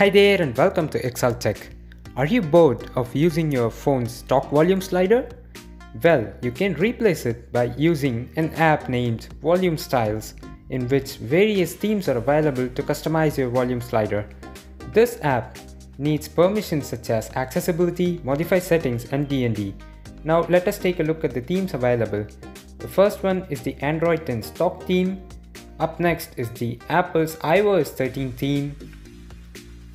Hi there and welcome to Exult Tech. Are you bored of using your phone's talk volume slider? Well, you can replace it by using an app named Volume Styles, in which various themes are available to customize your volume slider. This app needs permissions such as Accessibility, Modify Settings and DND. Now let us take a look at the themes available. The first one is the Android 10 stock theme. Up next is the Apple's iOS 13 theme.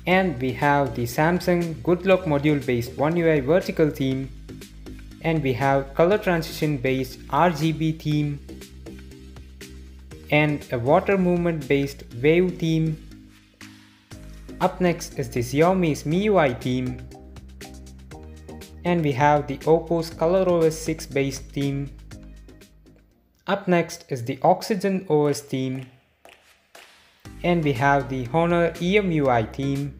And we have the Samsung Good Lock module based One UI vertical theme. And we have color transition based RGB theme. And a water movement based wave theme. Up next is the Xiaomi's MIUI theme. And we have the Oppo's ColorOS 6 based theme. Up next is the Oxygen OS theme. And we have the Honor EMUI theme.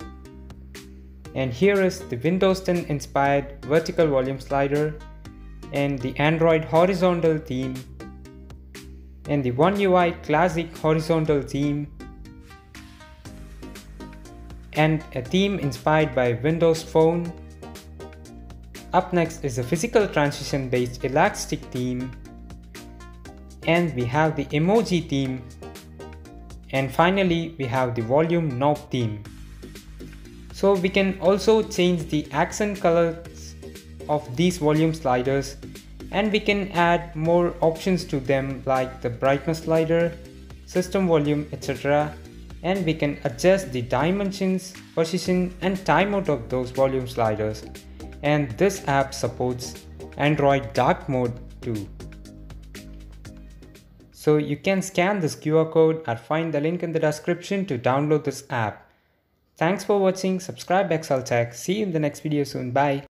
And here is the Windows 10 inspired vertical volume slider. And the Android horizontal theme. And the One UI classic horizontal theme. And a theme inspired by Windows phone. Up next is a physical transition based elastic theme. And we have the emoji theme. And finally we have the volume knob theme. So we can also change the accent colors of these volume sliders, and we can add more options to them like the brightness slider, system volume, etc. And we can adjust the dimensions, position and timeout of those volume sliders. And this app supports Android Dark Mode too. So you can scan this QR code or find the link in the description to download this app. Thanks for watching. Subscribe Exult Tech. See you in the next video soon. Bye.